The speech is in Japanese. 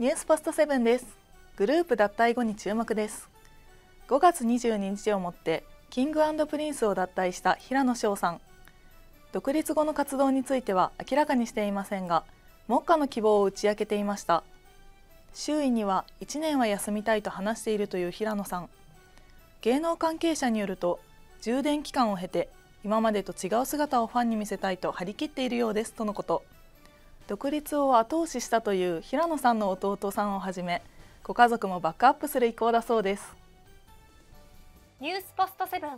ニュースポストセブンです。グループ脱退後に注目です。5月22日をもってキング&プリンスを脱退した平野紫耀さん、独立後の活動については明らかにしていませんが、目下の希望を打ち明けていました。周囲には1年は休みたいと話しているという平野さん、芸能関係者によると充電期間を経て今までと違う姿をファンに見せたいと張り切っているようですとのこと。独立を後押ししたという平野さんの弟さんをはじめ、ご家族もバックアップする意向だそうです。ニュースポストセブン。